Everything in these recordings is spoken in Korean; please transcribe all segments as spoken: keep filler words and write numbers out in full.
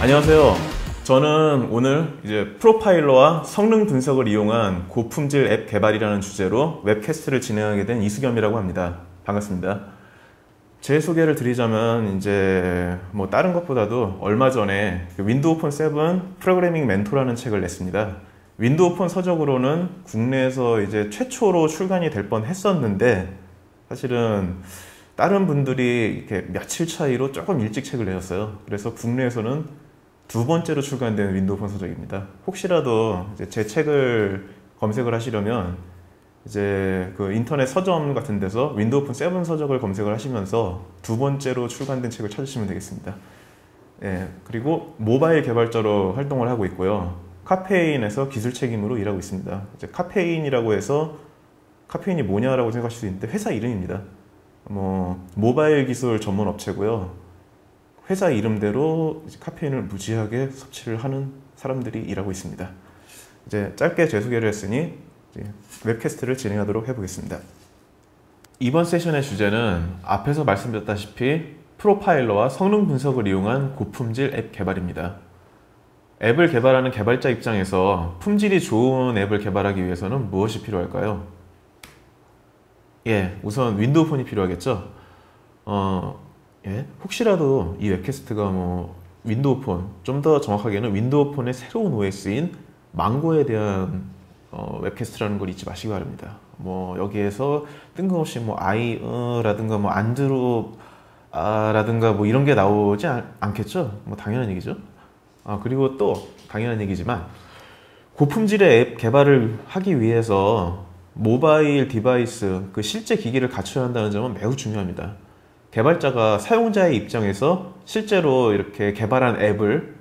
안녕하세요. 저는 오늘 이제 프로파일러와 성능 분석을 이용한 고품질 앱 개발이라는 주제로 웹캐스트를 진행하게 된 이수겸이라고 합니다. 반갑습니다. 제 소개를 드리자면 이제 뭐 다른 것보다도 얼마 전에 윈도우 폰 칠 프로그래밍 멘토라는 책을 냈습니다. 윈도우 폰 서적으로는 국내에서 이제 최초로 출간이 될 뻔 했었는데, 사실은 다른 분들이 이렇게 며칠 차이로 조금 일찍 책을 내셨어요. 그래서 국내에서는 두 번째로 출간된 윈도우 폰 서적입니다. 혹시라도 이제 제 책을 검색을 하시려면 이제 그 인터넷 서점 같은 데서 윈도우 폰 칠 서적을 검색을 하시면서 두 번째로 출간된 책을 찾으시면 되겠습니다. 예, 그리고 모바일 개발자로 활동을 하고 있고요. 카페인에서 기술 책임으로 일하고 있습니다. 이제 카페인이라고 해서 카페인이 뭐냐라고 생각하실 수 있는데 회사 이름입니다. 뭐 모바일 기술 전문 업체고요. 회사 이름대로 이제 카페인을 무지하게 섭취를 하는 사람들이 일하고 있습니다. 이제 짧게 제 소개를 했으니 웹캐스트를 진행하도록 해보겠습니다. 이번 세션의 주제는 앞에서 말씀드렸다시피 프로파일러와 성능 분석을 이용한 고품질 앱 개발입니다. 앱을 개발하는 개발자 입장에서 품질이 좋은 앱을 개발하기 위해서는 무엇이 필요할까요? 예, 우선 윈도우 폰이 필요하겠죠? 어, 예, 혹시라도 이 웹캐스트가 뭐 윈도우 폰, 좀 더 정확하게는 윈도우 폰의 새로운 오에스인 망고에 대한 어, 웹캐스트라는 걸 잊지 마시기 바랍니다. 뭐 여기에서 뜬금없이 뭐 아이라든가 뭐 안드로라든가 뭐 이런 게 나오지 않, 않겠죠? 뭐 당연한 얘기죠. 아, 그리고 또 당연한 얘기지만 고품질의 앱 개발을 하기 위해서 모바일 디바이스, 그 실제 기기를 갖춰야 한다는 점은 매우 중요합니다. 개발자가 사용자의 입장에서 실제로 이렇게 개발한 앱을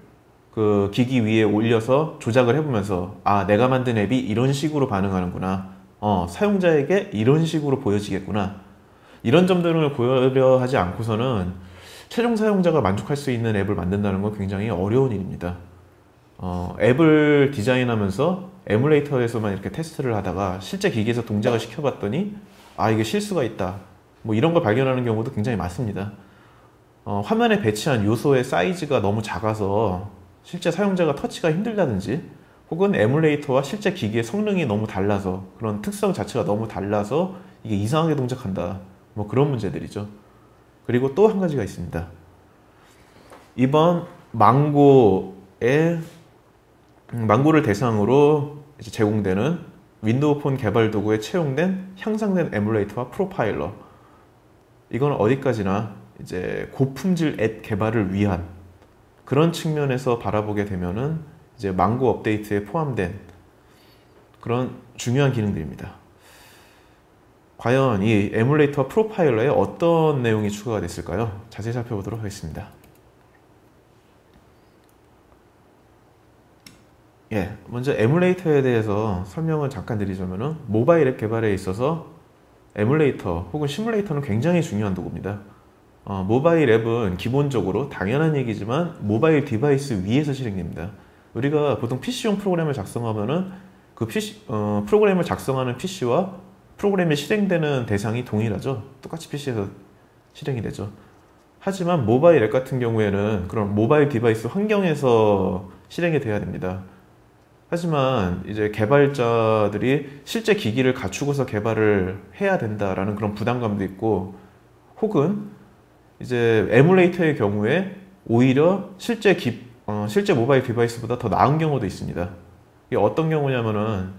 그 기기 위에 올려서 조작을 해보면서 아, 내가 만든 앱이 이런 식으로 반응하는구나, 어, 사용자에게 이런 식으로 보여지겠구나, 이런 점들을 고려하지 않고서는 최종 사용자가 만족할 수 있는 앱을 만든다는 건 굉장히 어려운 일입니다. 어, 앱을 디자인하면서 에뮬레이터에서만 이렇게 테스트를 하다가 실제 기기에서 동작을 시켜봤더니 아, 이게 실수가 있다, 뭐 이런 걸 발견하는 경우도 굉장히 많습니다. 어, 화면에 배치한 요소의 사이즈가 너무 작아서 실제 사용자가 터치가 힘들다든지, 혹은 에뮬레이터와 실제 기기의 성능이 너무 달라서, 그런 특성 자체가 너무 달라서 이게 이상하게 동작한다, 뭐 그런 문제들이죠. 그리고 또 한 가지가 있습니다. 이번 망고의 망고를 대상으로 이제 제공되는 윈도우 폰 개발 도구에 채용된 향상된 에뮬레이터와 프로파일러, 이건 어디까지나 이제 고품질 앱 개발을 위한 그런 측면에서 바라보게 되면은 이제 망고 업데이트에 포함된 그런 중요한 기능들입니다. 과연 이 에뮬레이터 프로파일러에 어떤 내용이 추가가 됐을까요? 자세히 살펴보도록 하겠습니다. 예, 먼저 에뮬레이터에 대해서 설명을 잠깐 드리자면은 모바일 앱 개발에 있어서 에뮬레이터 혹은 시뮬레이터는 굉장히 중요한 도구입니다. 어, 모바일 앱은 기본적으로 당연한 얘기지만 모바일 디바이스 위에서 실행됩니다. 우리가 보통 피씨용 프로그램을 작성하면은 그 피씨, 어, 프로그램을 작성하는 피씨와 프로그램이 실행되는 대상이 동일하죠. 똑같이 피씨에서 실행이 되죠. 하지만 모바일 앱 같은 경우에는 그런 모바일 디바이스 환경에서 실행이 돼야 됩니다. 하지만 이제 개발자들이 실제 기기를 갖추고서 개발을 해야 된다라는 그런 부담감도 있고, 혹은 이제 에뮬레이터의 경우에 오히려 실제, 기, 어, 실제 모바일 디바이스보다 더 나은 경우도 있습니다. 이게 어떤 경우냐면은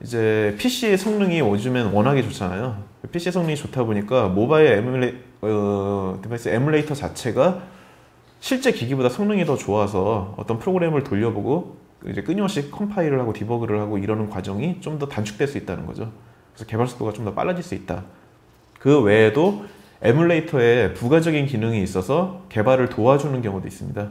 이제 피씨의 성능이 요즘엔 워낙에 좋잖아요. 피씨의 성능이 좋다 보니까 모바일 에뮬레, 어, 디바이스 에뮬레이터 자체가 실제 기기보다 성능이 더 좋아서 어떤 프로그램을 돌려보고 이제 끊임없이 컴파일을 하고 디버그를 하고 이러는 과정이 좀 더 단축될 수 있다는 거죠. 그래서 개발 속도가 좀 더 빨라질 수 있다. 그 외에도 에뮬레이터에 부가적인 기능이 있어서 개발을 도와주는 경우도 있습니다.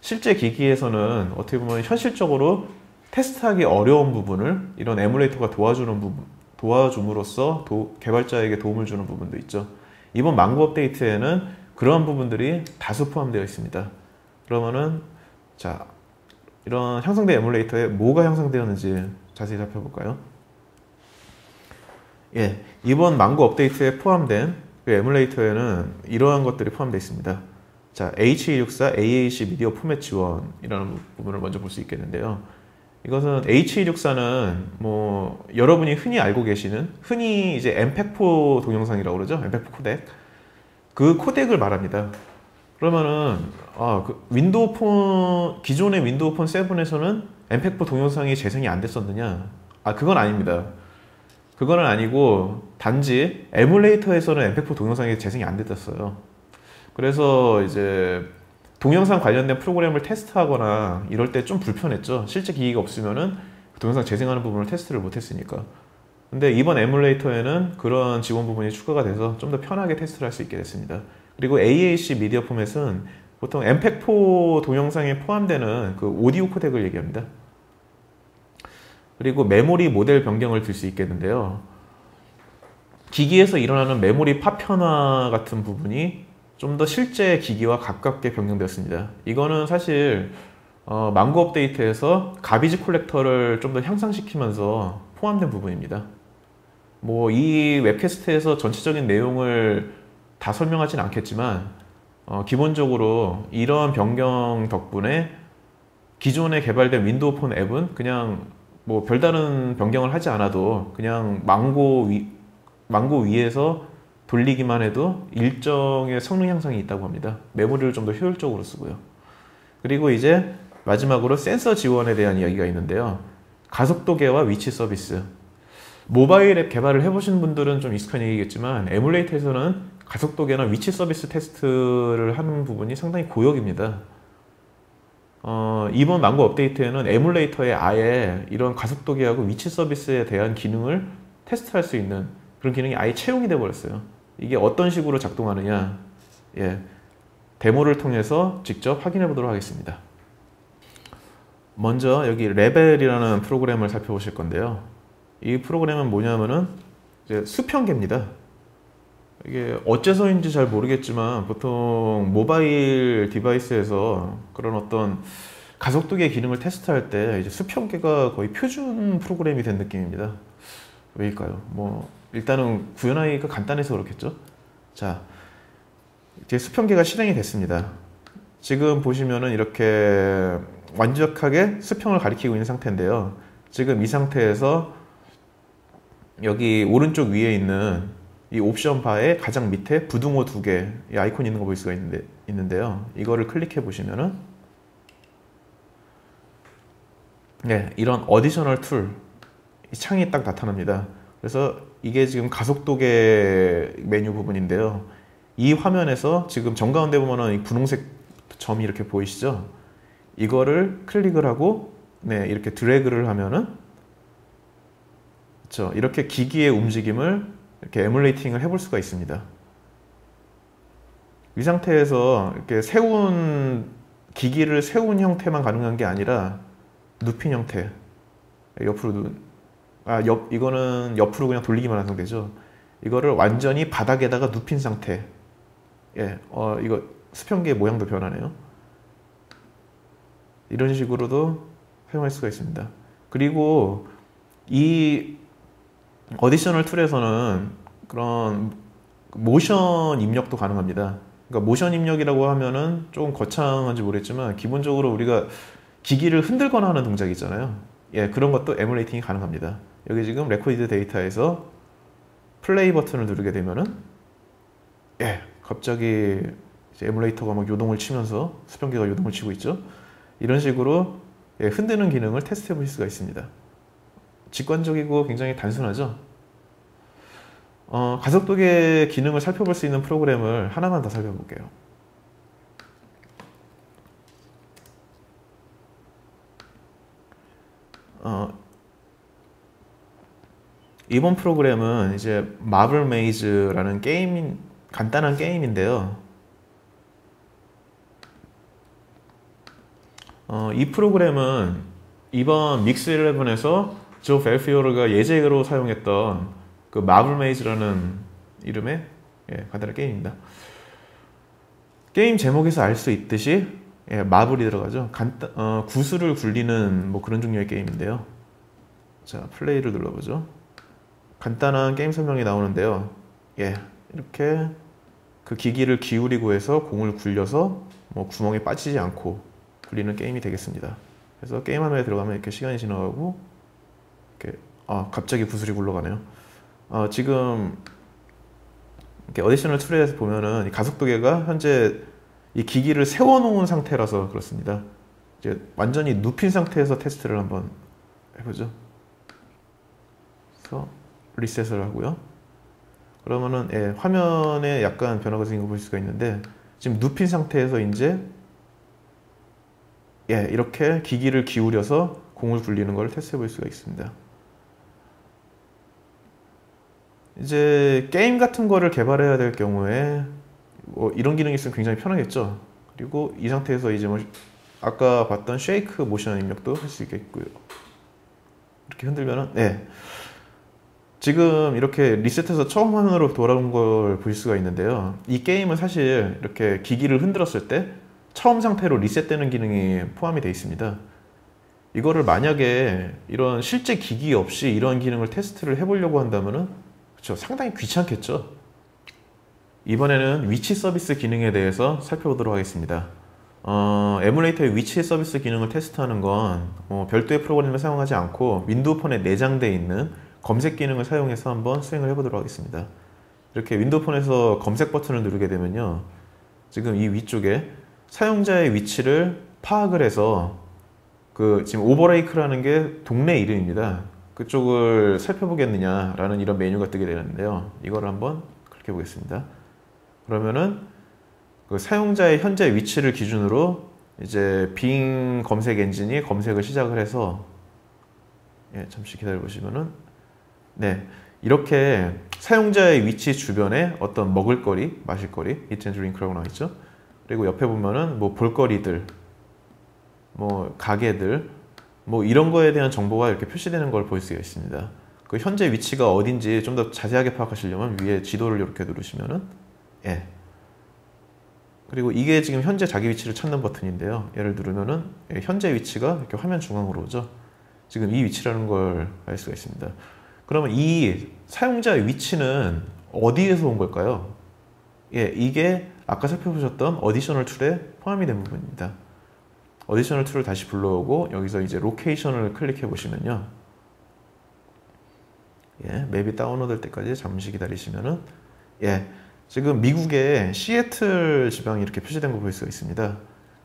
실제 기기에서는 어떻게 보면 현실적으로 테스트하기 어려운 부분을 이런 에뮬레이터가 도와주는 부분, 도와줌으로써 도, 개발자에게 도움을 주는 부분도 있죠. 이번 망고 업데이트에는 그러한 부분들이 다수 포함되어 있습니다. 그러면은 자, 이런 향상된 에뮬레이터에 뭐가 향상되었는지 자세히 살펴볼까요? 예, 이번 망고 업데이트에 포함된 그 에뮬레이터에는 이러한 것들이 포함되어 있습니다. 자, 에이치이백육십사 에이에이씨 미디어 포맷 지원이라는 부분을 먼저 볼 수 있겠는데요. 이것은 에이치이백육십사는 뭐 여러분이 흔히 알고 계시는 흔히 이제 엠피포 동영상이라고 그러죠. 엠피포 코덱. 그 코덱을 말합니다. 그러면은 아, 그 윈도우 폰 기존의 윈도우 폰 칠에서는 엠피포 동영상이 재생이 안 됐었느냐? 아, 그건 아닙니다. 그건 아니고 단지 에뮬레이터에서는 엠피포 동영상이 재생이 안 됐었어요. 그래서 이제 동영상 관련된 프로그램을 테스트하거나 이럴 때 좀 불편했죠. 실제 기기가 없으면은 동영상 재생하는 부분을 테스트를 못 했으니까. 근데 이번 에뮬레이터에는 그런 지원 부분이 추가가 돼서 좀 더 편하게 테스트를 할 수 있게 됐습니다. 그리고 에이에이씨 미디어 포맷은 보통 엠피포 동영상에 포함되는 그 오디오 코덱을 얘기합니다. 그리고 메모리 모델 변경을 들 수 있겠는데요. 기기에서 일어나는 메모리 파편화 같은 부분이 좀 더 실제 기기와 가깝게 변경되었습니다. 이거는 사실 어, 망고 업데이트에서 가비지 콜렉터를 좀 더 향상시키면서 포함된 부분입니다. 뭐 이 웹캐스트에서 전체적인 내용을 다 설명하진 않겠지만 어, 기본적으로 이러한 변경 덕분에 기존에 개발된 윈도우 폰 앱은 그냥 뭐 별다른 변경을 하지 않아도 그냥 망고, 위, 망고 위에서 돌리기만 해도 일정의 성능 향상이 있다고 합니다. 메모리를 좀 더 효율적으로 쓰고요. 그리고 이제 마지막으로 센서 지원에 대한 이야기가 있는데요. 가속도계와 위치 서비스. 모바일 앱 개발을 해보신 분들은 좀 익숙한 얘기겠지만 에뮬레이터에서는 가속도계나 위치 서비스 테스트를 하는 부분이 상당히 고역입니다. 어, 이번 망고 업데이트에는 에뮬레이터에 아예 이런 가속도계하고 위치 서비스에 대한 기능을 테스트할 수 있는 그런 기능이 아예 채용이 돼버렸어요. 이게 어떤 식으로 작동하느냐, 예, 데모를 통해서 직접 확인해 보도록 하겠습니다. 먼저 여기 레벨이라는 프로그램을 살펴보실 건데요. 이 프로그램은 뭐냐면은 이제 수평계입니다. 이게 어째서인지 잘 모르겠지만 보통 모바일 디바이스에서 그런 어떤 가속도계 기능을 테스트할 때 이제 수평계가 거의 표준 프로그램이 된 느낌입니다. 왜일까요? 뭐 일단은 구현하기가 간단해서 그렇겠죠. 자, 이제 수평계가 실행이 됐습니다. 지금 보시면은 이렇게 완벽하게 수평을 가리키고 있는 상태인데요. 지금 이 상태에서 여기 오른쪽 위에 있는 이 옵션 바의 가장 밑에 부등호 두 개 이 아이콘이 있는 거 볼 수가 있는데, 있는데요. 이거를 클릭해 보시면은 네, 이런 어디셔널 툴 이 창이 딱 나타납니다. 그래서 이게 지금 가속도계 메뉴 부분인데요. 이 화면에서 지금 정가운데 보면은 이 분홍색 점이 이렇게 보이시죠? 이거를 클릭을 하고 네, 이렇게 드래그를 하면은 그렇죠. 이렇게 기기의 움직임을 이렇게 에뮬레이팅을 해볼 수가 있습니다. 이 상태에서 이렇게 세운 기기를 세운 형태만 가능한 게 아니라 눕힌 형태 옆으로 누 아, 옆, 이거는 옆으로 그냥 돌리기만 한 상태죠. 이거를 완전히 바닥에다가 눕힌 상태. 예, 어, 이거 수평계 모양도 변하네요. 이런 식으로도 사용할 수가 있습니다. 그리고 이 어디셔널 툴에서는 그런 모션 입력도 가능합니다. 그러니까 모션 입력이라고 하면은 조금 거창한지 모르겠지만 기본적으로 우리가 기기를 흔들거나 하는 동작이 있잖아요. 예, 그런 것도 에뮬레이팅이 가능합니다. 여기 지금 레코디드 데이터에서 플레이 버튼을 누르게 되면은 예, 갑자기 이제 에뮬레이터가 막 요동을 치면서 수평계가 요동을 치고 있죠. 이런 식으로 예, 흔드는 기능을 테스트해 보실 수가 있습니다. 직관적이고 굉장히 단순하죠. 어, 가속도계 기능을 살펴볼 수 있는 프로그램을 하나만 더 살펴볼게요. 어, 이번 프로그램은 이제 마블 메이즈라는 게임, 간단한 게임인데요. 어, 이 프로그램은 이번 믹스 십일에서 조 벨피오르가 예제로 사용했던 그 마블 메이즈라는 이름의 예, 간단한 게임입니다. 게임 제목에서 알 수 있듯이 예, 마블이 들어가죠. 간단, 어, 구슬을 굴리는 뭐 그런 종류의 게임인데요. 자, 플레이를 눌러보죠. 간단한 게임 설명이 나오는데요. 예, 이렇게 그 기기를 기울이고 해서 공을 굴려서 뭐 구멍에 빠지지 않고 굴리는 게임이 되겠습니다. 그래서 게임 화면에 들어가면 이렇게 시간이 지나가고 이렇게, 아, 갑자기 구슬이 굴러가네요. 어, 지금 이렇게 어디셔널 툴에서 보면은 이 가속도계가 현재 이 기기를 세워놓은 상태라서 그렇습니다. 이제 완전히 눕힌 상태에서 테스트를 한번 해보죠. 그래서 리셋을 하고요. 그러면은 예, 화면에 약간 변화가 생긴 거 볼 수가 있는데 지금 눕힌 상태에서 이제 예, 이렇게 기기를 기울여서 공을 굴리는 걸 테스트해 볼 수가 있습니다. 이제 게임 같은 거를 개발해야 될 경우에 뭐 이런 기능이 있으면 굉장히 편하겠죠. 그리고 이 상태에서 이제 뭐 아까 봤던 쉐이크 모션 입력도 할 수 있겠고요. 이렇게 흔들면은 네, 지금 이렇게 리셋해서 처음 화면으로 돌아온 걸 볼 수가 있는데요. 이 게임은 사실 이렇게 기기를 흔들었을 때 처음 상태로 리셋되는 기능이 포함이 되어 있습니다. 이거를 만약에 이런 실제 기기 없이 이런 기능을 테스트를 해보려고 한다면은 그렇죠, 상당히 귀찮겠죠. 이번에는 위치 서비스 기능에 대해서 살펴보도록 하겠습니다. 어, 에뮬레이터의 위치 서비스 기능을 테스트하는 건 어, 별도의 프로그램을 사용하지 않고 윈도우폰에 내장되어 있는 검색 기능을 사용해서 한번 수행을 해보도록 하겠습니다. 이렇게 윈도우폰에서 검색 버튼을 누르게 되면요, 지금 이 위쪽에 사용자의 위치를 파악을 해서 그 지금 오버레이크라는 게 동네 이름입니다. 그쪽을 살펴보겠느냐라는 이런 메뉴가 뜨게 되는데요, 이걸 한번 클릭해 보겠습니다. 그러면은 그 사용자의 현재 위치를 기준으로 이제 빙 검색 엔진이 검색을 시작을 해서 예, 잠시 기다려 보시면은 네, 이렇게 사용자의 위치 주변에 어떤 먹을거리, 마실거리, eat and drink라고 나와 있죠. 그리고 옆에 보면은 뭐 볼거리들, 뭐 가게들, 뭐 이런 거에 대한 정보가 이렇게 표시되는 걸 볼 수가 있습니다. 그 현재 위치가 어딘지 좀 더 자세하게 파악하시려면 위에 지도를 이렇게 누르시면은 예, 그리고 이게 지금 현재 자기 위치를 찾는 버튼인데요, 얘를 누르면은 예, 현재 위치가 이렇게 화면 중앙으로 오죠. 지금 이 위치라는 걸 알 수가 있습니다. 그러면 이 사용자의 위치는 어디에서 온 걸까요? 예, 이게 아까 살펴보셨던 어디셔널 툴에 포함이 된 부분입니다. 어디셔널 툴을 다시 불러오고 여기서 이제 로케이션을 클릭해 보시면요, 예, 맵이 다운로드될 때까지 잠시 기다리시면은 예, 지금 미국의 시애틀 지방이 이렇게 표시된 거 볼 수가 있습니다.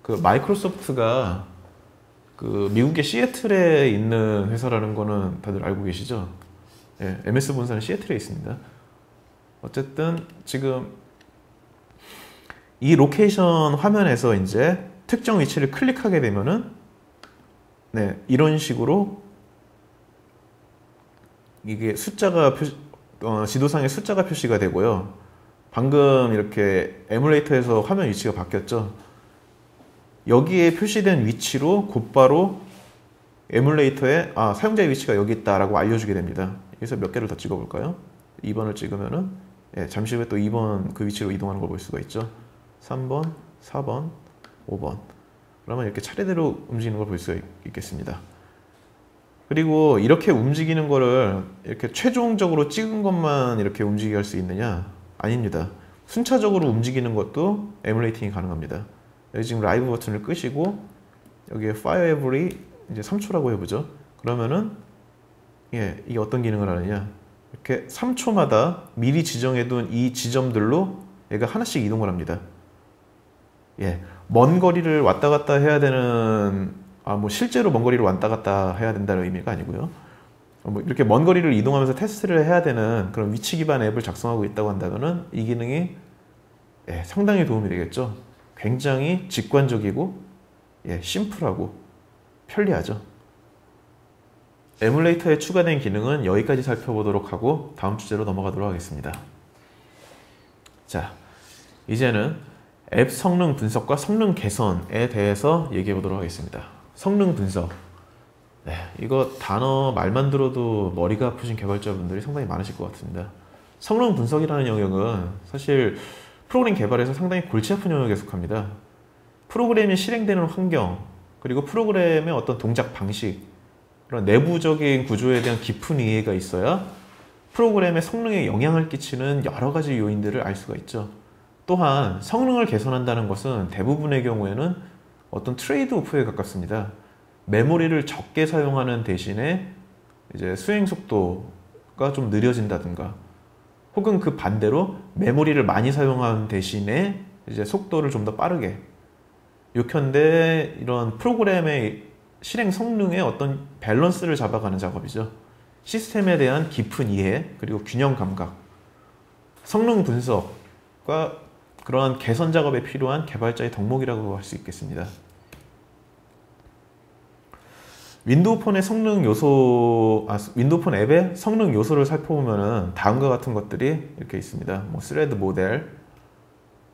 그 마이크로소프트가 그 미국의 시애틀에 있는 회사라는 거는 다들 알고 계시죠? 예, 엠에스 본사는 시애틀에 있습니다. 어쨌든 지금 이 로케이션 화면에서 이제 특정 위치를 클릭하게 되면은 네, 이런 식으로 이게 숫자가 표시, 어, 지도상에 숫자가 표시가 되고요. 방금 이렇게 에뮬레이터에서 화면 위치가 바뀌었죠. 여기에 표시된 위치로 곧바로 에뮬레이터에 아, 사용자의 위치가 여기 있다라고 알려주게 됩니다. 여기서 몇 개를 더 찍어볼까요? 이 번을 찍으면은 예, 잠시 후에 또 이 번 그 위치로 이동하는 걸 볼 수가 있죠. 삼 번, 사 번, 오 번. 그러면 이렇게 차례대로 움직이는 걸 볼 수 있겠습니다. 그리고 이렇게 움직이는 거를 이렇게 최종적으로 찍은 것만 이렇게 움직이게 할 수 있느냐? 아닙니다. 순차적으로 움직이는 것도 에뮬레이팅이 가능합니다. 여기 지금 라이브 버튼을 끄시고 여기에 Fire Every 이제 삼 초라고 해보죠. 그러면은 예, 이게 어떤 기능을 하느냐? 이렇게 삼 초마다 미리 지정해둔 이 지점들로 얘가 하나씩 이동을 합니다. 예, 먼 거리를 왔다 갔다 해야 되는, 아, 뭐 실제로 먼 거리를 왔다 갔다 해야 된다는 의미가 아니고요. 뭐 이렇게 먼 거리를 이동하면서 테스트를 해야 되는 그런 위치 기반 앱을 작성하고 있다고 한다면은 이 기능이 예, 상당히 도움이 되겠죠. 굉장히 직관적이고 예, 심플하고 편리하죠. 에뮬레이터에 추가된 기능은 여기까지 살펴보도록 하고 다음 주제로 넘어가도록 하겠습니다. 자, 이제는 앱 성능 분석과 성능 개선에 대해서 얘기해 보도록 하겠습니다. 성능 분석, 네, 이거 단어 말만 들어도 머리가 아프신 개발자분들이 상당히 많으실 것 같습니다. 성능 분석이라는 영역은 사실 프로그램 개발에서 상당히 골치 아픈 영역에 속합니다. 프로그램이 실행되는 환경, 그리고 프로그램의 어떤 동작 방식, 그런 내부적인 구조에 대한 깊은 이해가 있어야 프로그램의 성능에 영향을 끼치는 여러 가지 요인들을 알 수가 있죠. 또한 성능을 개선한다는 것은 대부분의 경우에는 어떤 트레이드 오프에 가깝습니다. 메모리를 적게 사용하는 대신에 이제 수행 속도가 좀 느려진다든가, 혹은 그 반대로 메모리를 많이 사용하는 대신에 이제 속도를 좀 더 빠르게, 요컨대 이런 프로그램의 실행 성능의 어떤 밸런스를 잡아가는 작업이죠. 시스템에 대한 깊은 이해, 그리고 균형 감각, 성능 분석과 그러한 개선 작업에 필요한 개발자의 덕목이라고 할 수 있겠습니다. 윈도우 폰의 성능 요소, 아, 윈도우 폰 앱의 성능 요소를 살펴보면은 다음과 같은 것들이 이렇게 있습니다. 뭐 스레드 모델,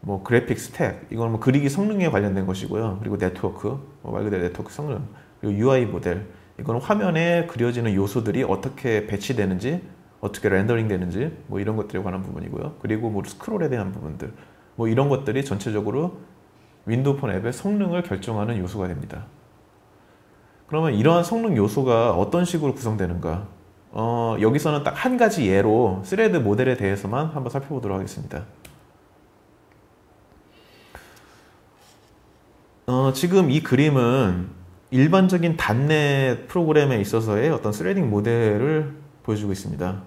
뭐 그래픽 스택, 이건 뭐 그리기 성능에 관련된 것이고요. 그리고 네트워크, 뭐 말 그대로 네트워크 성능, 그리고 유아이 모델, 이건 화면에 그려지는 요소들이 어떻게 배치되는지, 어떻게 렌더링 되는지, 뭐 이런 것들에 관한 부분이고요. 그리고 뭐 스크롤에 대한 부분들, 뭐 이런 것들이 전체적으로 윈도우 폰 앱의 성능을 결정하는 요소가 됩니다. 그러면 이러한 성능 요소가 어떤 식으로 구성되는가? 어, 여기서는 딱 한 가지 예로 스레드 모델에 대해서만 한번 살펴보도록 하겠습니다. 어, 지금 이 그림은 일반적인 단넷 프로그램에 있어서의 어떤 스레딩 모델을 보여주고 있습니다.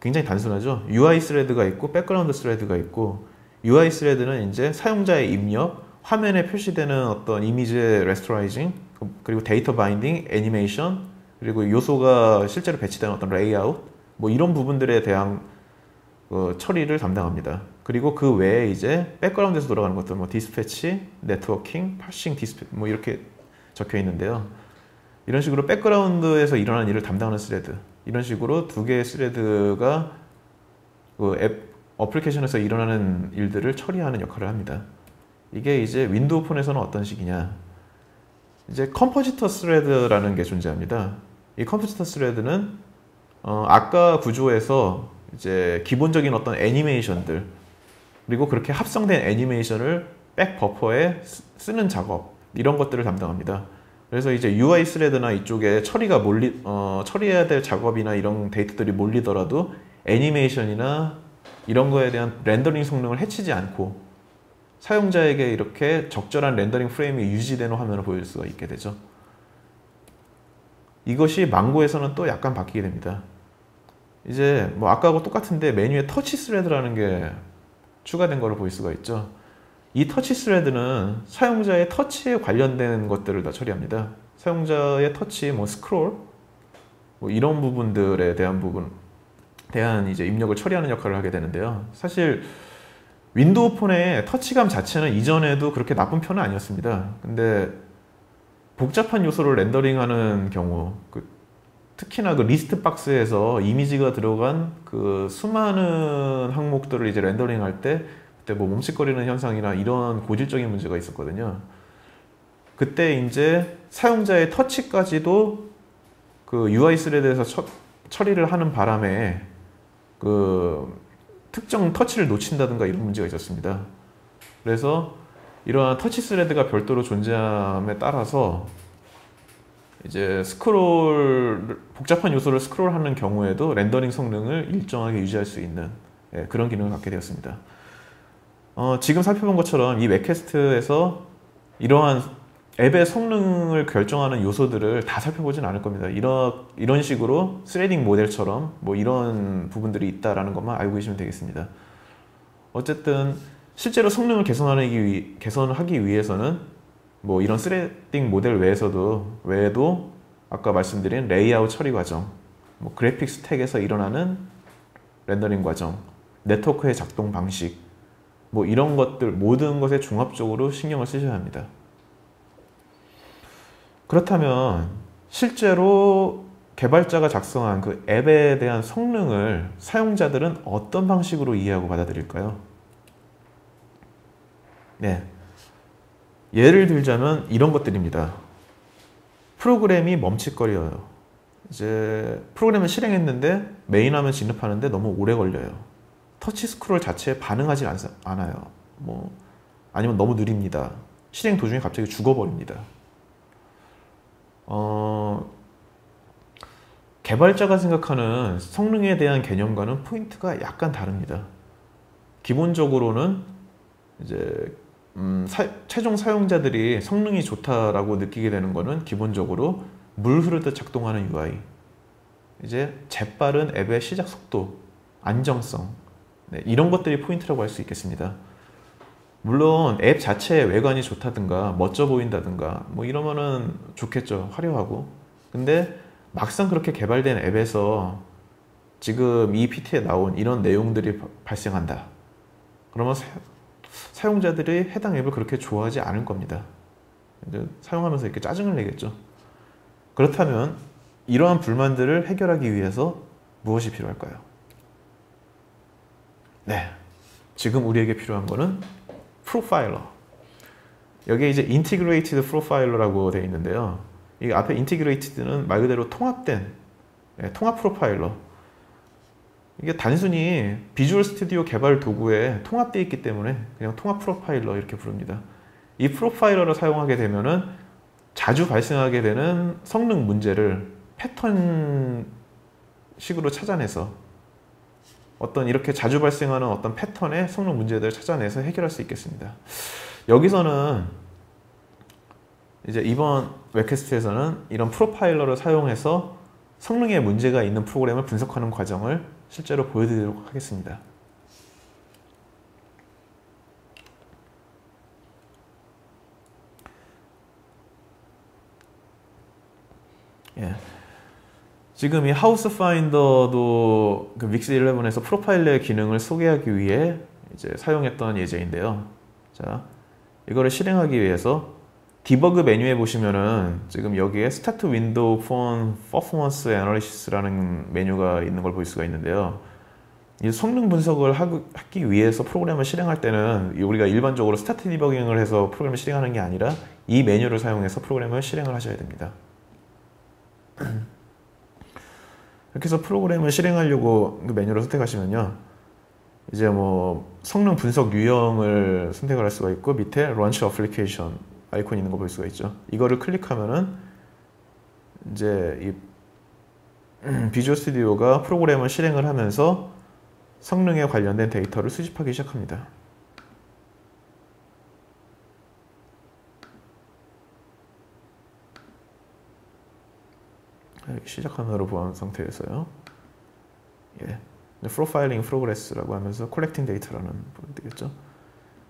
굉장히 단순하죠? 유아이 스레드가 있고 백그라운드 스레드가 있고, 유아이 스레드는 이제 사용자의 입력, 화면에 표시되는 어떤 이미지의 레스토라이징, 그리고 데이터 바인딩, 애니메이션, 그리고 요소가 실제로 배치되는 어떤 레이아웃, 뭐 이런 부분들에 대한 어, 처리를 담당합니다. 그리고 그 외에 이제 백그라운드에서 돌아가는 것들, 뭐 디스패치, 네트워킹, 파싱, 디스패치, 뭐 이렇게 적혀 있는데요. 이런 식으로 백그라운드에서 일어난 일을 담당하는 스레드, 이런 식으로 두 개의 스레드가 그 앱 어플리케이션에서 일어나는 일들을 처리하는 역할을 합니다. 이게 이제 윈도우 폰에서는 어떤 식이냐? 이제 컴포지터 스레드라는 게 존재합니다. 이 컴포지터 스레드는 어 아까 구조에서 이제 기본적인 어떤 애니메이션들, 그리고 그렇게 합성된 애니메이션을 백 버퍼에 쓰는 작업, 이런 것들을 담당합니다. 그래서 이제 유아이 스레드나 이쪽에 처리가 몰리 어 처리해야 될 작업이나 이런 데이터들이 몰리더라도 애니메이션이나 이런 거에 대한 렌더링 성능을 해치지 않고 사용자에게 이렇게 적절한 렌더링 프레임이 유지되는 화면을 보여줄 수가 있게 되죠. 이것이 망고에서는 또 약간 바뀌게 됩니다. 이제 뭐 아까하고 똑같은데 메뉴에 터치 스레드라는 게 추가된 걸 볼 수가 있죠. 이 터치 스레드는 사용자의 터치에 관련된 것들을 다 처리합니다. 사용자의 터치, 뭐 스크롤, 뭐 이런 부분들에 대한 부분, 대한 이제 입력을 처리하는 역할을 하게 되는데요. 사실 윈도우 폰의 터치감 자체는 이전에도 그렇게 나쁜 편은 아니었습니다. 근데 복잡한 요소를 렌더링하는 경우, 그 특히나 그 리스트 박스에서 이미지가 들어간 그 수많은 항목들을 이제 렌더링할 때 그때 뭐 몸칫거리는 현상이나 이런 고질적인 문제가 있었거든요. 그때 이제 사용자의 터치까지도 그 유아이 스레드에서 처, 처리를 하는 바람에 그 특정 터치를 놓친다든가 이런 문제가 있었습니다. 그래서 이러한 터치 스레드가 별도로 존재함에 따라서 이제 스크롤, 복잡한 요소를 스크롤하는 경우에도 렌더링 성능을 일정하게 유지할 수 있는, 예, 그런 기능을 갖게 되었습니다. 어, 지금 살펴본 것처럼 이 웹캐스트에서 이러한 앱의 성능을 결정하는 요소들을 다 살펴보진 않을 겁니다. 이런, 이런 식으로 스레딩 모델처럼 뭐 이런 부분들이 있다라는 것만 알고 계시면 되겠습니다. 어쨌든 실제로 성능을 개선하기, 위, 개선하기 위해서는 뭐 이런 스레딩 모델 외에서도, 외에도 아까 말씀드린 레이아웃 처리 과정, 뭐 그래픽 스택에서 일어나는 렌더링 과정, 네트워크의 작동 방식, 뭐 이런 것들 모든 것에 종합적으로 신경을 쓰셔야 합니다. 그렇다면 실제로 개발자가 작성한 그 앱에 대한 성능을 사용자들은 어떤 방식으로 이해하고 받아들일까요? 네, 예를 들자면 이런 것들입니다. 프로그램이 멈칫거려요. 이제 프로그램을 실행했는데 메인 화면 진입하는데 너무 오래 걸려요. 터치 스크롤 자체에 반응하지 않아요. 뭐 아니면 너무 느립니다. 실행 도중에 갑자기 죽어버립니다. 어, 개발자가 생각하는 성능에 대한 개념과는 포인트가 약간 다릅니다. 기본적으로는 이제 음, 사, 최종 사용자들이 성능이 좋다라고 느끼게 되는 거는 기본적으로 물 흐르듯 작동하는 유아이, 이제 재빠른 앱의 시작 속도, 안정성, 네, 이런 것들이 포인트라고 할 수 있겠습니다. 물론 앱 자체의 외관이 좋다든가 멋져 보인다든가 뭐 이러면은 좋겠죠, 화려하고. 근데 막상 그렇게 개발된 앱에서 지금 이 피티에 나온 이런 내용들이 발생한다 그러면 사, 사용자들이 해당 앱을 그렇게 좋아하지 않을 겁니다. 이제 사용하면서 이렇게 짜증을 내겠죠. 그렇다면 이러한 불만들을 해결하기 위해서 무엇이 필요할까요? 네, 지금 우리에게 필요한 거는 프로파일러. 여기에 이제 인티그레이티드 프로파일러라고 되어 있는데요, 이 앞에 인티그레이티드는 말 그대로 통합된, 네, 통합 프로파일러. 이게 단순히 비주얼 스튜디오 개발 도구에 통합되어 있기 때문에 그냥 통합 프로파일러 이렇게 부릅니다. 이 프로파일러를 사용하게 되면은 자주 발생하게 되는 성능 문제를 패턴식으로 찾아내서 어떤 이렇게 자주 발생하는 어떤 패턴의 성능 문제들을 찾아내서 해결할 수 있겠습니다. 여기서는 이제 이번 웹캐스트에서는 이런 프로파일러를 사용해서 성능에 문제가 있는 프로그램을 분석하는 과정을 실제로 보여드리도록 하겠습니다. 예. 지금 이 하우스 파인더도 그 믹스 일레븐에서 프로파일러의 기능을 소개하기 위해 이제 사용했던 예제인데요. 자, 이거를 실행하기 위해서 디버그 메뉴에 보시면은 지금 여기에 스타트 윈도우 폰 퍼포먼스 애널리시스라는 메뉴가 있는 걸 볼 수가 있는데요. 이 성능 분석을 하기 위해서 프로그램을 실행할 때는 우리가 일반적으로 스타트 디버깅을 해서 프로그램을 실행하는 게 아니라 이 메뉴를 사용해서 프로그램을 실행을 하셔야 됩니다. 이렇게 해서 프로그램을 실행하려고 그 메뉴를 선택하시면요, 이제 뭐 성능 분석 유형을 선택을 할 수가 있고 밑에 런치 어플리케이션 아이콘이 있는 거 볼 수가 있죠. 이거를 클릭하면은 이제 이 비주얼 스튜디오가 프로그램을 실행을 하면서 성능에 관련된 데이터를 수집하기 시작합니다. 시작하면으로 보안 상태에서요. 예. 프로파일링 프로그레스라고 하면서 콜렉팅 데이터라는 부분이 되겠죠.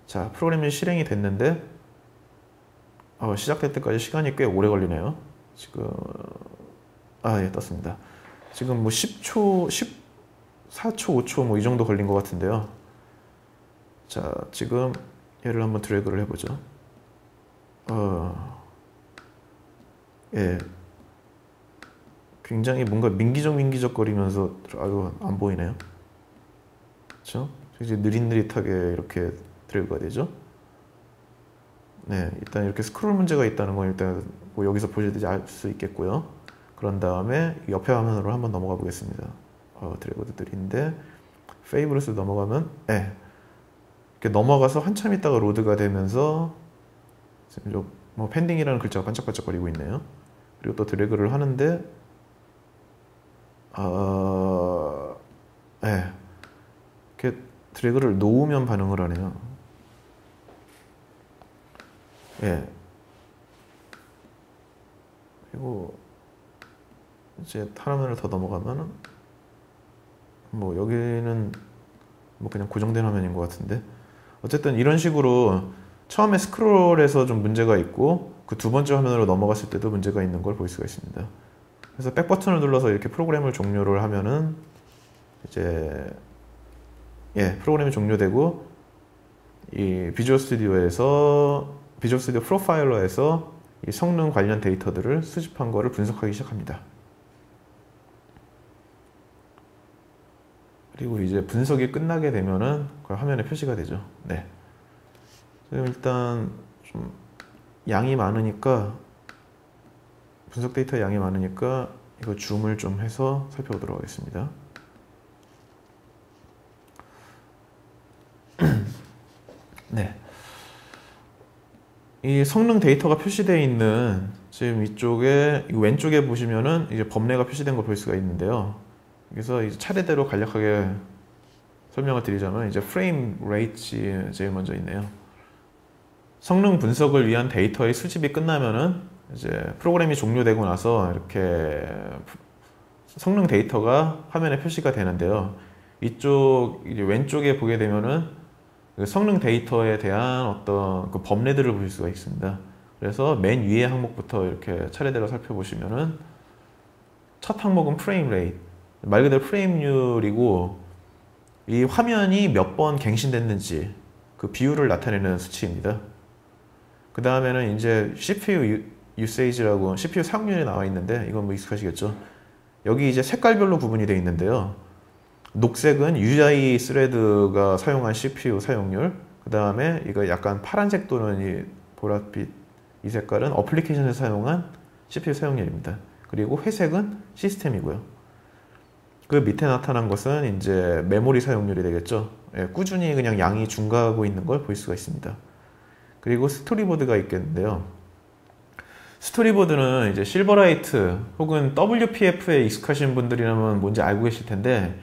자, 프로그램이 실행이 됐는데 어, 시작될 때까지 시간이 꽤 오래 걸리네요. 지금 아, 예, 떴습니다. 지금 뭐 십 초, 십사 초, 오 초 뭐 이 정도 걸린 것 같은데요. 자, 지금 얘를 한번 드래그를 해보죠. 어, 예. 굉장히 뭔가 민기적 민기적 거리면서 아유, 안 보이네요. 그렇죠? 이제 느릿느릿하게 이렇게 드래그가 되죠. 네, 일단 이렇게 스크롤 문제가 있다는 건 일단 뭐 여기서 보시듯이 알 수 있겠고요. 그런 다음에 옆에 화면으로 한번 넘어가 보겠습니다. 어, 드래그도 느린데 페이브릿으로 넘어가면, 네, 이렇게 넘어가서 한참 있다가 로드가 되면서 지금 요, 뭐 펜딩이라는 글자가 반짝반짝거리고 있네요. 그리고 또 드래그를 하는데 어... 네. 이렇게 드래그를 놓으면 반응을 하네요. 예. 네. 그리고 이제 화면을 더 넘어가면 뭐 여기는 뭐 그냥 고정된 화면인 것 같은데, 어쨌든 이런 식으로 처음에 스크롤에서 좀 문제가 있고 그 두 번째 화면으로 넘어갔을 때도 문제가 있는 걸 볼 수가 있습니다. 그래서 백 버튼을 눌러서 이렇게 프로그램을 종료를 하면은 이제 예, 프로그램이 종료되고 이 비주얼 스튜디오에서 비주얼 스튜디오 프로파일러에서 이 성능 관련 데이터들을 수집한 거를 분석하기 시작합니다. 그리고 이제 분석이 끝나게 되면은 그 화면에 표시가 되죠. 네. 지금 일단 좀 양이 많으니까 분석 데이터 양이 많으니까 이거 줌을 좀 해서 살펴보도록 하겠습니다. 네, 이 성능 데이터가 표시되어 있는 지금 이쪽에 이 왼쪽에 보시면은 이제 범례가 표시된 걸 볼 수가 있는데요. 그래서 이제 차례대로 간략하게 설명을 드리자면 이제 프레임 레이트 제일 먼저 있네요. 성능 분석을 위한 데이터의 수집이 끝나면은 이제 프로그램이 종료되고 나서 이렇게 성능 데이터가 화면에 표시가 되는데요. 이쪽 이제 왼쪽에 보게 되면은 그 성능 데이터에 대한 어떤 그 범례들을 보실 수가 있습니다. 그래서 맨 위에 항목부터 이렇게 차례대로 살펴보시면은 첫 항목은 프레임 레이트, 말 그대로 프레임률이고 이 화면이 몇 번 갱신됐는지 그 비율을 나타내는 수치입니다. 그 다음에는 이제 씨피유 유세이지라고 씨피유 사용률이 나와 있는데 이건 뭐 익숙하시겠죠. 여기 이제 색깔별로 구분이 되어 있는데요. 녹색은 유아이 스레드가 사용한 씨피유 사용률, 그 다음에 이거 약간 파란색 또는 이 보랏빛 이 색깔은 어플리케이션에서 사용한 씨피유 사용률입니다. 그리고 회색은 시스템이고요. 그 밑에 나타난 것은 이제 메모리 사용률이 되겠죠. 예, 꾸준히 그냥 양이 증가하고 있는 걸 볼 수가 있습니다. 그리고 스토리보드가 있겠는데요. 스토리보드는 이제 실버라이트 혹은 더블유피에프에 익숙하신 분들이라면 뭔지 알고 계실 텐데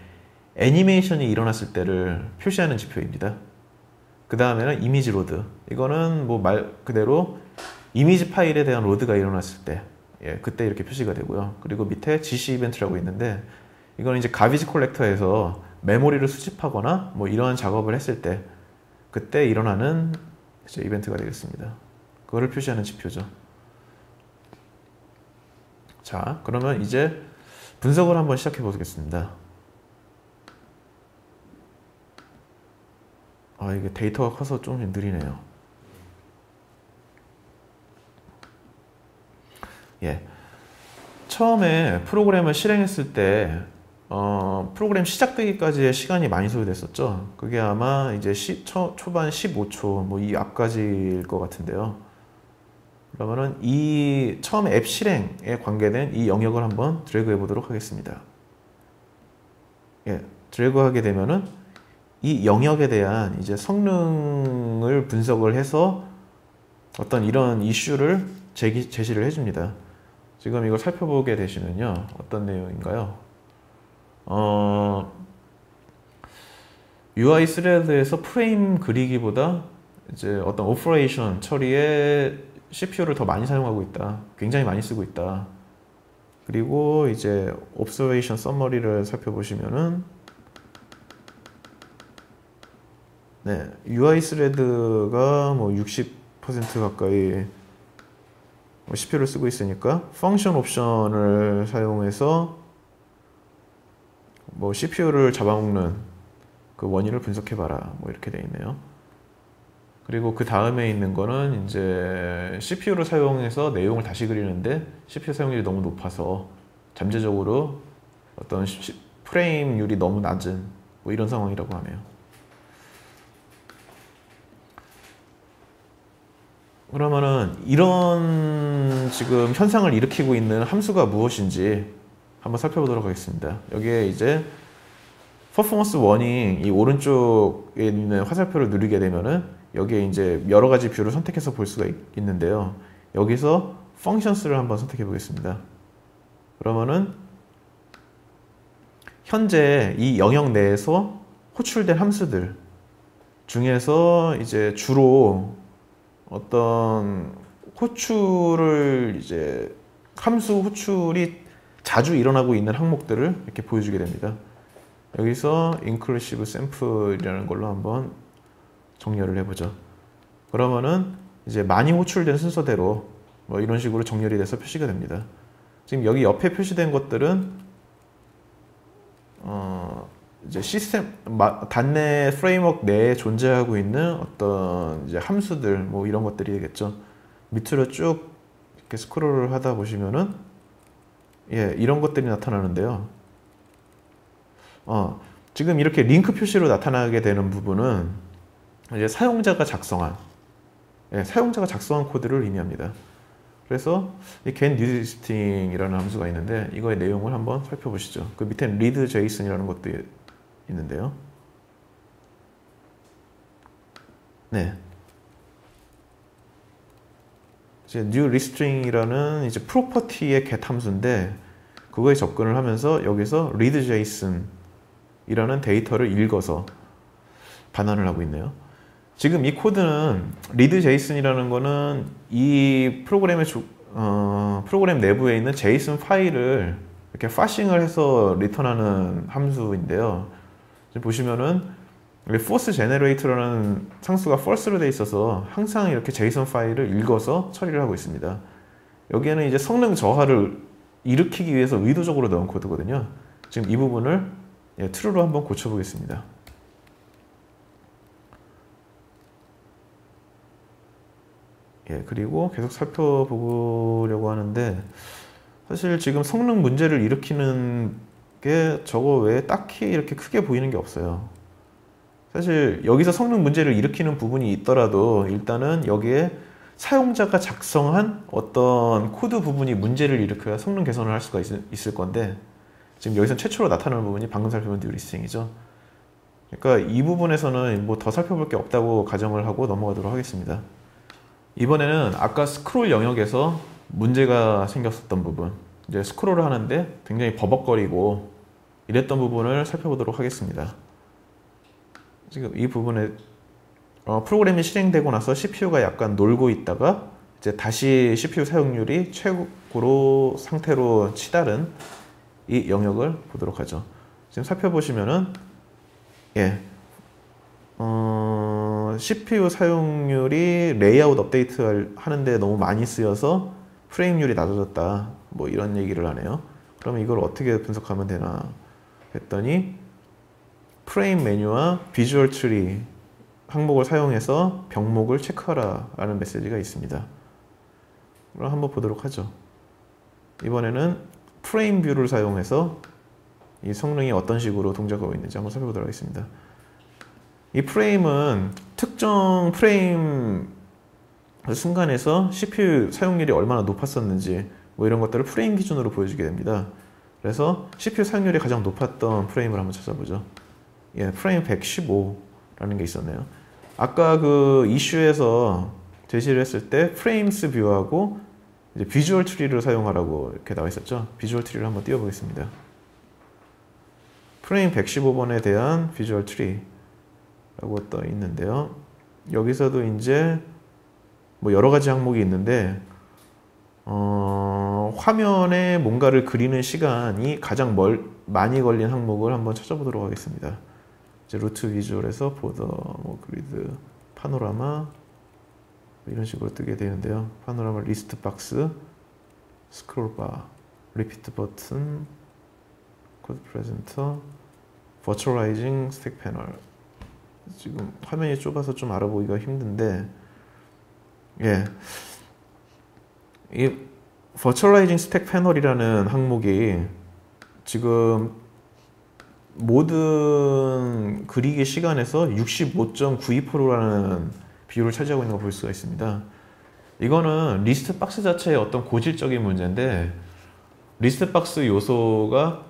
애니메이션이 일어났을 때를 표시하는 지표입니다. 그 다음에는 이미지 로드, 이거는 뭐 말 그대로 이미지 파일에 대한 로드가 일어났을 때 예, 그때 이렇게 표시가 되고요. 그리고 밑에 지시 이벤트라고 있는데 이거는 이제 가비지 콜렉터에서 메모리를 수집하거나 뭐 이러한 작업을 했을 때 그때 일어나는 이제 이벤트가 되겠습니다. 그거를 표시하는 지표죠. 자, 그러면 이제 분석을 한번 시작해 보겠습니다. 아, 이게 데이터가 커서 좀 느리네요. 예. 처음에 프로그램을 실행했을 때, 어, 프로그램 시작되기까지의 시간이 많이 소요됐었죠. 그게 아마 이제 시, 초, 초반 십오 초, 뭐 이 앞까지일 것 같은데요. 그러면은 이 처음 앱 실행에 관계된 이 영역을 한번 드래그 해보도록 하겠습니다. 예. 드래그 하게 되면은 이 영역에 대한 이제 성능을 분석을 해서 어떤 이런 이슈를 제기, 제시를 해줍니다. 지금 이걸 살펴보게 되시면요. 어떤 내용인가요? 어, 유아이 스레드에서 프레임 그리기보다 이제 어떤 오퍼레이션 처리에 씨피유를 더 많이 사용하고 있다. 굉장히 많이 쓰고 있다. 그리고 이제 옵서베이션 서머리를 살펴보시면은 네, 유아이 스레드가 뭐 육십 퍼센트 가까이 씨피유를 쓰고 있으니까 펑션 옵션을 사용해서 뭐 씨피유를 잡아먹는 그 원인을 분석해봐라 뭐 이렇게 돼 있네요. 그리고 그 다음에 있는 거는 이제 씨피유를 사용해서 내용을 다시 그리는데 씨피유 사용률이 너무 높아서 잠재적으로 어떤 프레임률이 너무 낮은 뭐 이런 상황이라고 하네요. 그러면은 이런 지금 현상을 일으키고 있는 함수가 무엇인지 한번 살펴보도록 하겠습니다. 여기에 이제 퍼포먼스 워닝 이 오른쪽에 있는 화살표를 누르게 되면은 여기에 이제 여러 가지 뷰를 선택해서 볼 수가 있는데요. 여기서 펑션스를 한번 선택해 보겠습니다. 그러면은 현재 이 영역 내에서 호출된 함수들 중에서 이제 주로 어떤 호출을 이제 함수 호출이 자주 일어나고 있는 항목들을 이렇게 보여주게 됩니다. 여기서 inclusive sample이라는 걸로 한번 정렬을 해보죠. 그러면은 이제 많이 호출된 순서대로 뭐 이런 식으로 정렬이 돼서 표시가 됩니다. 지금 여기 옆에 표시된 것들은 어 이제 시스템 단내 프레임워크 내에 존재하고 있는 어떤 이제 함수들 뭐 이런 것들이겠죠. 밑으로 쭉 이렇게 스크롤을 하다 보시면은 예 이런 것들이 나타나는데요. 어 지금 이렇게 링크 표시로 나타나게 되는 부분은 이제 사용자가 작성한 예 사용자가 작성한 코드를 의미합니다. 그래서 이 getNewListing이라는 함수가 있는데 이거의 내용을 한번 살펴보시죠. 그 밑에 readJSON이라는 것도 있는데요. 네. 이제 new liststring이라는 이제 프로퍼티의 get 함수인데 그거에 접근을 하면서 여기서 read json이라는 데이터를 읽어서 반환을 하고 있네요. 지금 이 코드는 read json이라는 거는 이 프로그램의 주, 어, 프로그램 내부에 있는 JSON 파일을 이렇게 파싱을 해서 리턴하는 함수인데요. 지금 보시면은 force generate라는 상수가 false로 돼 있어서 항상 이렇게 JSON 파일을 읽어서 처리를 하고 있습니다. 여기에는 이제 성능 저하를 일으키기 위해서 의도적으로 넣은 코드거든요. 지금 이 부분을 예, true로 한번 고쳐보겠습니다. 예, 그리고 계속 살펴보려고 하는데 사실 지금 성능 문제를 일으키는 게 저거 외에 딱히 이렇게 크게 보이는 게 없어요. 사실 여기서 성능 문제를 일으키는 부분이 있더라도 일단은 여기에 사용자가 작성한 어떤 코드 부분이 문제를 일으켜야 성능 개선을 할 수가 있, 있을 건데 지금 여기서 최초로 나타나는 부분이 방금 살펴본 new listing이죠. 그러니까 이 부분에서는 뭐 더 살펴볼 게 없다고 가정을 하고 넘어가도록 하겠습니다. 이번에는 아까 스크롤 영역에서 문제가 생겼었던 부분, 이제 스크롤을 하는데 굉장히 버벅거리고 이랬던 부분을 살펴보도록 하겠습니다. 지금 이 부분에 어, 프로그램이 실행되고 나서 씨피유가 약간 놀고 있다가 이제 다시 씨피유 사용률이 최고로 상태로 치달은 이 영역을 보도록 하죠. 지금 살펴보시면은 예, 어, 씨피유 사용률이 레이아웃 업데이트 하는데 너무 많이 쓰여서 프레임률이 낮아졌다, 뭐 이런 얘기를 하네요. 그럼 이걸 어떻게 분석하면 되나 했더니 프레임 메뉴와 비주얼 트리 항목을 사용해서 병목을 체크하라 라는 메시지가 있습니다. 그럼 한번 보도록 하죠. 이번에는 프레임 뷰를 사용해서 이 성능이 어떤 식으로 동작하고 있는지 한번 살펴보도록 하겠습니다. 이 프레임은 특정 프레임 순간에서 씨피유 사용률이 얼마나 높았었는지 뭐 이런 것들을 프레임 기준으로 보여주게 됩니다. 그래서 씨피유 사용률이 가장 높았던 프레임을 한번 찾아보죠. 예, 프레임 백십오라는 게 있었네요. 아까 그 이슈에서 제시를 했을 때 프레임스 뷰하고 이제 비주얼 트리를 사용하라고 이렇게 나와 있었죠. 비주얼 트리를 한번 띄워보겠습니다. 프레임 백십오 번에 대한 비주얼 트리라고 떠 있는데요. 여기서도 이제 뭐 여러 가지 항목이 있는데 어, 화면에 뭔가를 그리는 시간이 가장 멀, 많이 걸린 항목을 한번 찾아보도록 하겠습니다. 이제 루트 비주얼에서 보더, 뭐 그리드, 파노라마 이런 식으로 뜨게 되는데요. 파노라마, 리스트 박스, 스크롤바, 리피트 버튼, 코드 프레젠터, 버추얼라이징 스택 패널. 지금 화면이 좁아서 좀 알아보기가 힘든데 예, 이 버추얼라이징 스택 패널이라는 항목이 지금 모든 그리기 시간에서 육십오 점 구십이 퍼센트라는 비율을 차지하고 있는 걸 볼 수가 있습니다. 이거는 리스트 박스 자체의 어떤 고질적인 문제인데 리스트 박스 요소가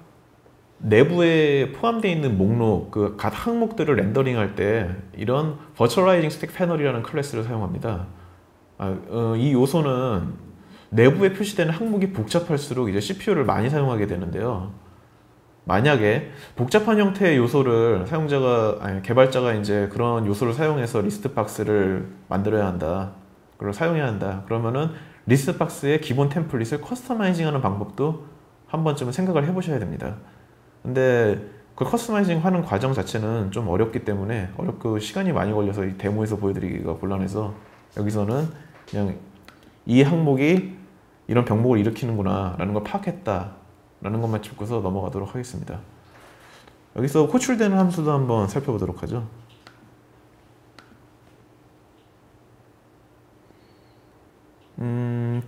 내부에 포함되어 있는 목록, 그 각 항목들을 렌더링할 때 이런 버추얼라이징 스택 패널이라는 클래스를 사용합니다. 아, 어, 이 요소는 내부에 표시되는 항목이 복잡할수록 이제 씨피유를 많이 사용하게 되는데요. 만약에 복잡한 형태의 요소를 사용자가, 아니, 개발자가 이제 그런 요소를 사용해서 리스트 박스를 만들어야 한다. 그걸 사용해야 한다. 그러면은 리스트 박스의 기본 템플릿을 커스터마이징 하는 방법도 한 번쯤은 생각을 해보셔야 됩니다. 근데 그 커스터마이징 하는 과정 자체는 좀 어렵기 때문에, 어렵고 시간이 많이 걸려서 이 데모에서 보여드리기가 곤란해서 여기서는 그냥 이 항목이 이런 병목을 일으키는구나 라는 걸 파악했다 라는 것만 짚고서 넘어가도록 하겠습니다. 여기서 호출되는 함수도 한번 살펴보도록 하죠. 음,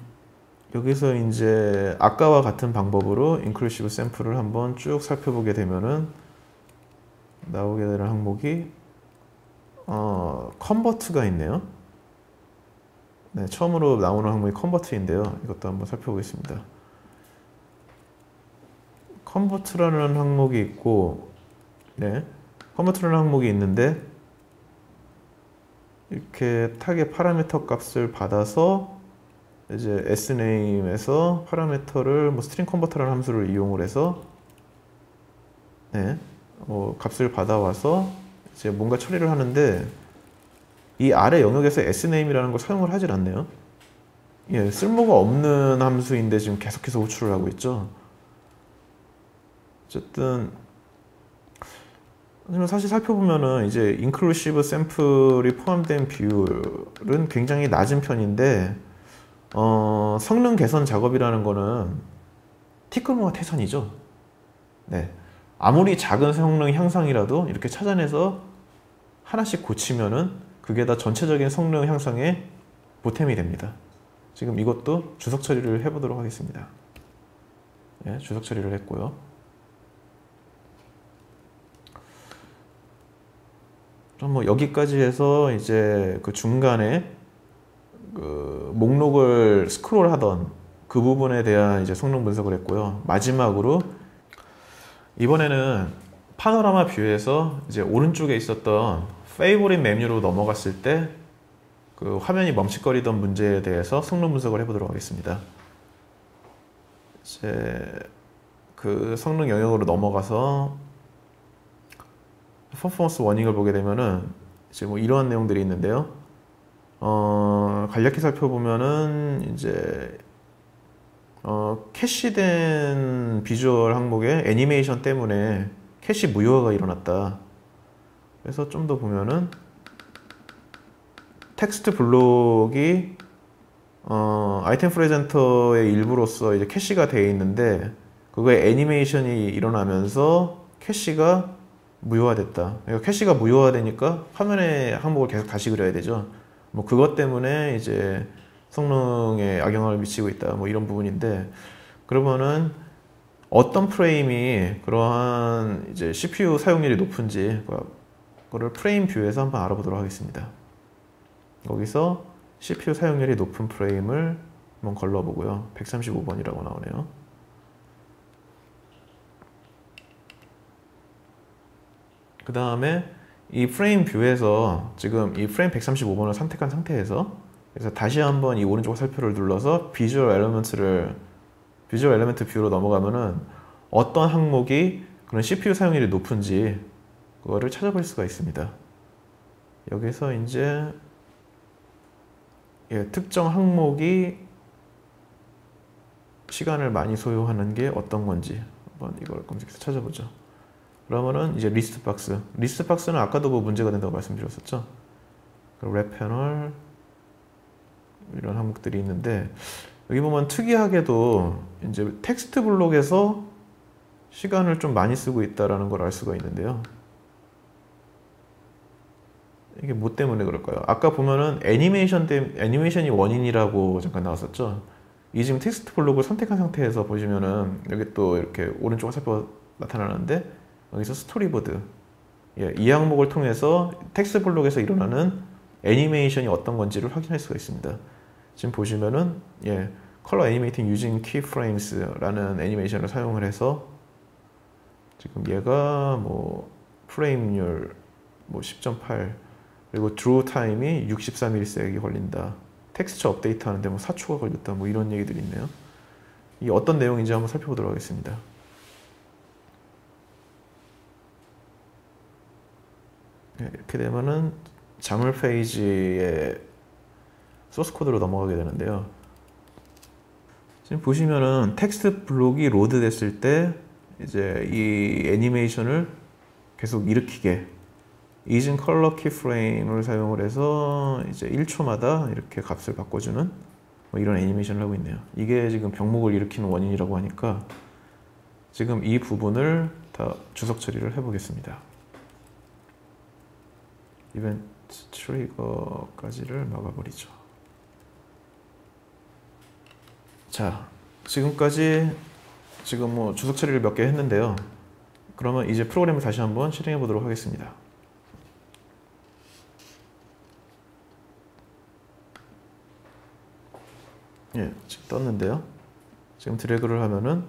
여기서 이제 아까와 같은 방법으로 인클루시브 샘플을 한번 쭉 살펴보게 되면은 나오게 되는 항목이 어, 컨버트가 있네요. 네, 처음으로 나오는 항목이 컨버트인데요. 이것도 한번 살펴보겠습니다. 컨버트라는 항목이 있고, 네, 컨버트라는 항목이 있는데 이렇게 타겟 파라미터 값을 받아서 이제 sname에서 파라메터를 뭐 스트링 컨버터라는 함수를 이용을 해서 네, 어, 값을 받아와서 이제 뭔가 처리를 하는데 이 아래 영역에서 sname이라는 걸 사용을 하질 않네요. 예, 쓸모가 없는 함수인데 지금 계속해서 호출을 하고 있죠. 어쨌든 사실 살펴보면은 이제 인클루시브 샘플이 포함된 비율은 굉장히 낮은 편인데 어, 성능 개선 작업이라는 거는 티끌모아 태산이죠. 네, 아무리 작은 성능 향상이라도 이렇게 찾아내서 하나씩 고치면은 그게 다 전체적인 성능 향상에 보탬이 됩니다. 지금 이것도 주석 처리를 해보도록 하겠습니다. 네, 주석 처리를 했고요. 그럼 뭐 여기까지 해서 이제 그 중간에 그 목록을 스크롤하던 그 부분에 대한 이제 성능 분석을 했고요. 마지막으로 이번에는 파노라마 뷰에서 이제 오른쪽에 있었던 페이보릿 메뉴로 넘어갔을 때 그 화면이 멈칫거리던 문제에 대해서 성능 분석을 해보도록 하겠습니다. 이제 그 성능 영역으로 넘어가서 퍼포먼스 워닝을 보게 되면은 이제 뭐 이러한 내용들이 있는데요. 어, 간략히 살펴보면은 이제 어, 캐시된 비주얼 항목의 애니메이션 때문에 캐시 무효화가 일어났다. 그래서 좀 더 보면은 텍스트 블록이 어, 아이템 프레젠터의 일부로서 이제 캐시가 되어 있는데 그거에 애니메이션이 일어나면서 캐시가 무효화됐다. 그러니까 캐시가 무효화되니까 화면에 항목을 계속 다시 그려야 되죠. 뭐 그것 때문에 이제 성능에 악영향을 미치고 있다 뭐 이런 부분인데, 그러면은 어떤 프레임이 그러한 이제 씨피유 사용률이 높은지 그거를 프레임 뷰에서 한번 알아보도록 하겠습니다. 거기서 씨피유 사용률이 높은 프레임을 한번 걸러보고요. 백삼십오 번이라고 나오네요. 그 다음에 이 프레임 뷰에서 지금 이 프레임 백삼십오 번을 선택한 상태에서 그래서 다시 한번 이 오른쪽 화살표를 눌러서 비주얼 엘리먼트를 비주얼 엘리먼트 뷰로 넘어가면은 어떤 항목이 그런 씨피유 사용률이 높은지 그거를 찾아볼 수가 있습니다. 여기서 이제 예, 특정 항목이 시간을 많이 소요하는 게 어떤 건지 한번 이걸 검색해서 찾아보죠. 그러면은 이제 리스트 박스 리스트 박스는 아까도 뭐 문제가 된다고 말씀드렸었죠. 랩 패널 이런 항목들이 있는데 여기 보면 특이하게도 이제 텍스트 블록에서 시간을 좀 많이 쓰고 있다라는 걸 알 수가 있는데요. 이게 뭐 때문에 그럴까요? 아까 보면은 애니메이션 때 애니메이션이 원인이라고 잠깐 나왔었죠. 이 지금 텍스트 블록을 선택한 상태에서 보시면은 여기 또 이렇게 오른쪽 화살표 나타나는데 여기서 스토리보드 예, 이 항목을 통해서 텍스트 블록에서 일어나는 애니메이션이 어떤 건지를 확인할 수가 있습니다. 지금 보시면은 예, 컬러 애니메이팅 유징 키프레임스라는 애니메이션을 사용을 해서 지금 얘가 뭐 프레임률 뭐 십 점 팔 그리고 드로우 타임이 육십삼 밀리세컨드가 걸린다. 텍스처 업데이트 하는데 뭐 사 초가 걸렸다. 뭐 이런 얘기들이 있네요. 이게 어떤 내용인지 한번 살펴보도록 하겠습니다. 이렇게 되면은 자물 페이지의 소스 코드로 넘어가게 되는데요. 지금 보시면은 텍스트 블록이 로드 됐을 때 이제 이 애니메이션을 계속 일으키게 이진 컬러 키프레임을 사용을 해서 이제 일 초마다 이렇게 값을 바꿔주는 뭐 이런 애니메이션을 하고 있네요. 이게 지금 병목을 일으키는 원인이라고 하니까 지금 이 부분을 다 주석 처리를 해보겠습니다. 이벤트 트리거까지를 막아버리죠. 자, 지금까지 지금 뭐 주석 처리를 몇 개 했는데요. 그러면 이제 프로그램을 다시 한번 실행해 보도록 하겠습니다. 예, 지금 떴는데요. 지금 드래그를 하면은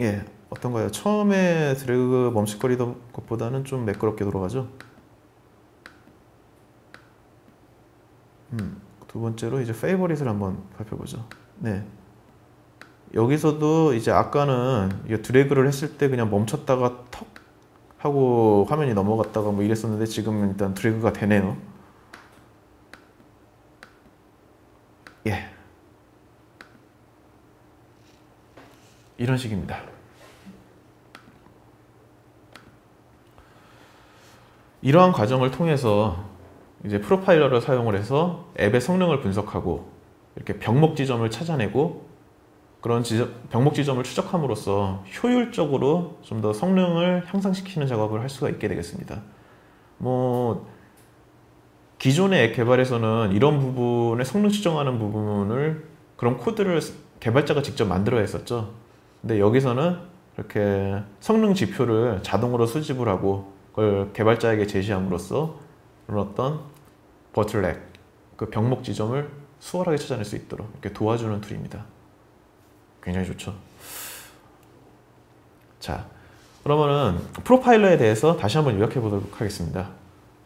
예, 어떤가요? 처음에 드래그 멈칫거리던 것보다는 좀 매끄럽게 돌아가죠. 음, 두 번째로 이제 페이보릿을 한번 살펴보죠. 네. 여기서도 이제 아까는 이게 드래그를 했을 때 그냥 멈췄다가 턱 하고 화면이 넘어갔다가 뭐 이랬었는데 지금은 일단 드래그가 되네요. 예. 이런 식입니다. 이러한 과정을 통해서 이제 프로파일러를 사용을 해서 앱의 성능을 분석하고 이렇게 병목 지점을 찾아내고 그런 지점, 병목 지점을 추적함으로써 효율적으로 좀 더 성능을 향상시키는 작업을 할 수가 있게 되겠습니다. 뭐 기존의 앱 개발에서는 이런 부분의 성능 측정하는 부분을 그런 코드를 개발자가 직접 만들어야 했었죠. 근데 여기서는 이렇게 성능 지표를 자동으로 수집을 하고 그걸 개발자에게 제시함으로써 그런 어떤 버틀렉, 그 병목 지점을 수월하게 찾아낼 수 있도록 이렇게 도와주는 툴입니다. 굉장히 좋죠. 자, 그러면은 프로파일러에 대해서 다시 한번 요약해 보도록 하겠습니다.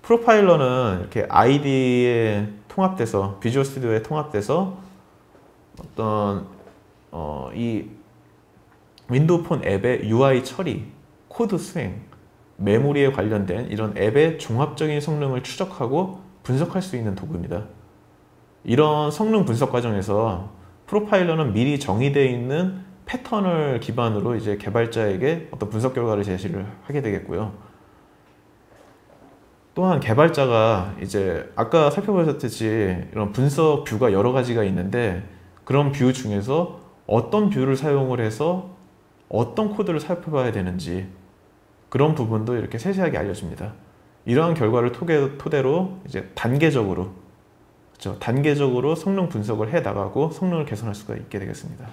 프로파일러는 이렇게 아이디에 통합돼서 비주얼 스튜디오에 통합돼서 어떤 어, 이 윈도우 폰 앱의 유아이 처리, 코드 수행, 메모리에 관련된 이런 앱의 종합적인 성능을 추적하고 분석할 수 있는 도구입니다. 이런 성능 분석 과정에서 프로파일러는 미리 정의되어 있는 패턴을 기반으로 이제 개발자에게 어떤 분석 결과를 제시를 하게 되겠고요. 또한 개발자가 이제 아까 살펴보셨듯이 이런 분석 뷰가 여러 가지가 있는데 그런 뷰 중에서 어떤 뷰를 사용을 해서 어떤 코드를 살펴봐야 되는지 그런 부분도 이렇게 세세하게 알려줍니다. 이러한 결과를 토대로 이제 단계적으로 그렇죠? 단계적으로 성능 분석을 해 나가고 성능을 개선할 수가 있게 되겠습니다.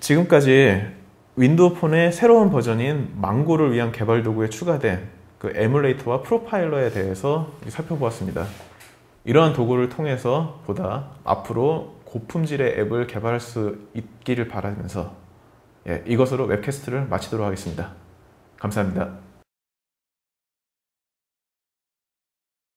지금까지 윈도우 폰의 새로운 버전인 망고를 위한 개발 도구에 추가된 그 에뮬레이터와 프로파일러에 대해서 살펴보았습니다. 이러한 도구를 통해서 보다 앞으로 고품질의 앱을 개발할 수 있기를 바라면서 예, 이것으로 웹캐스트를 마치도록 하겠습니다. 감사합니다.